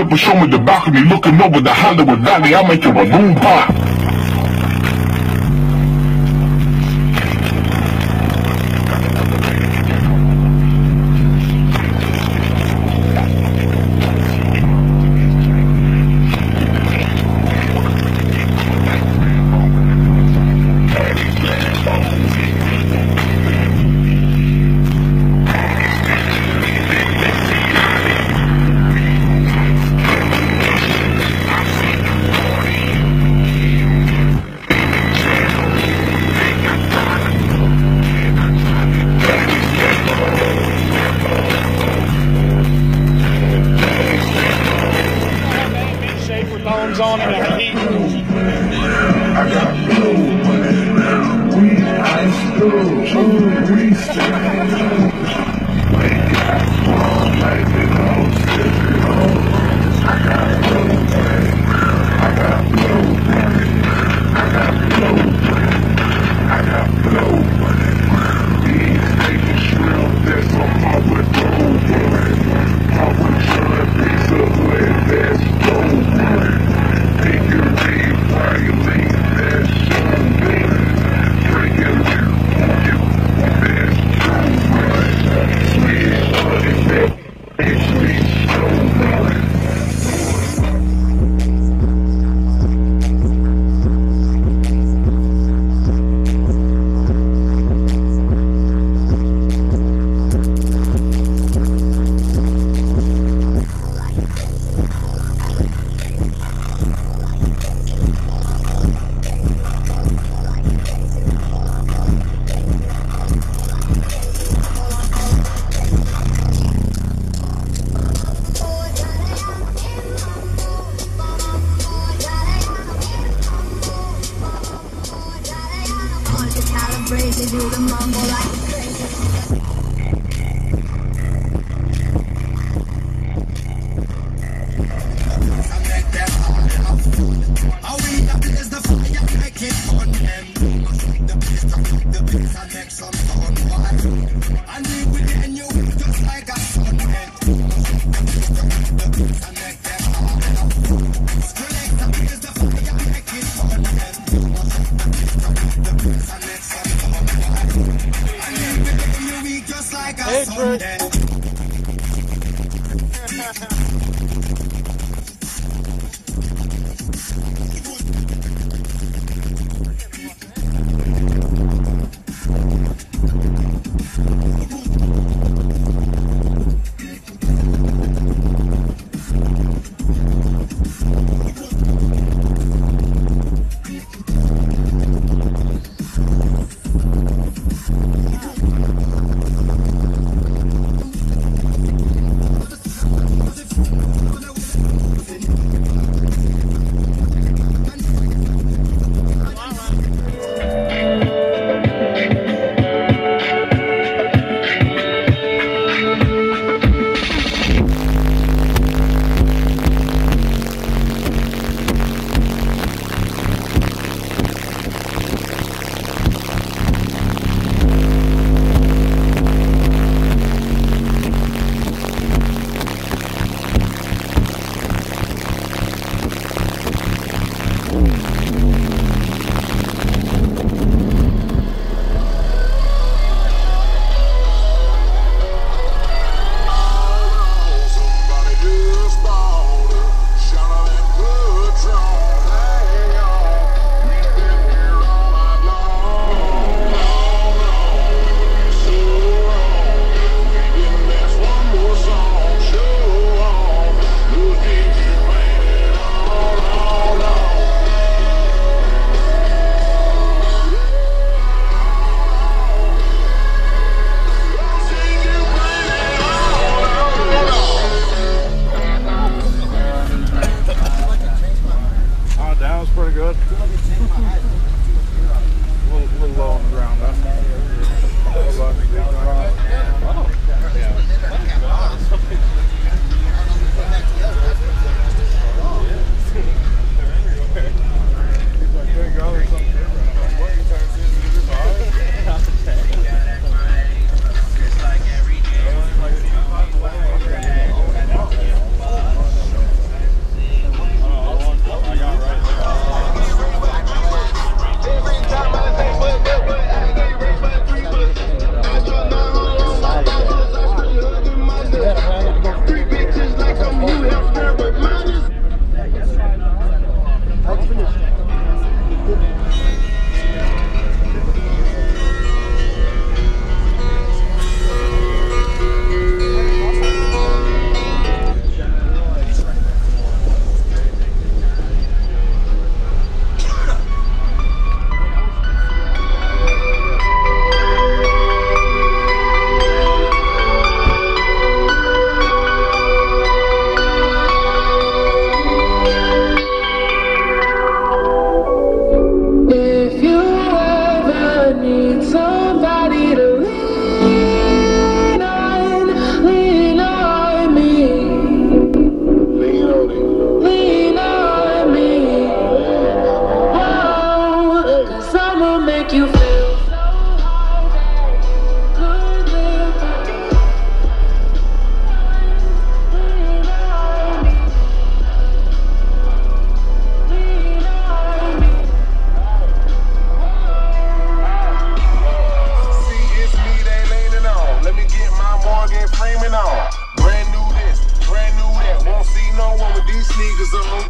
up and show me the balcony, looking over the Hollywood Valley. I make your balloon pop. On and I hate calibrated, you the mumble like crazy. I make them all we have is the fire, make it on them. I think the place, I think the place, I make some fun. Why? I live with it and you just like a son. I think the place, I think the place, I make them all collect the place, the fire, make it on them. I think the place, I make hey, niggas on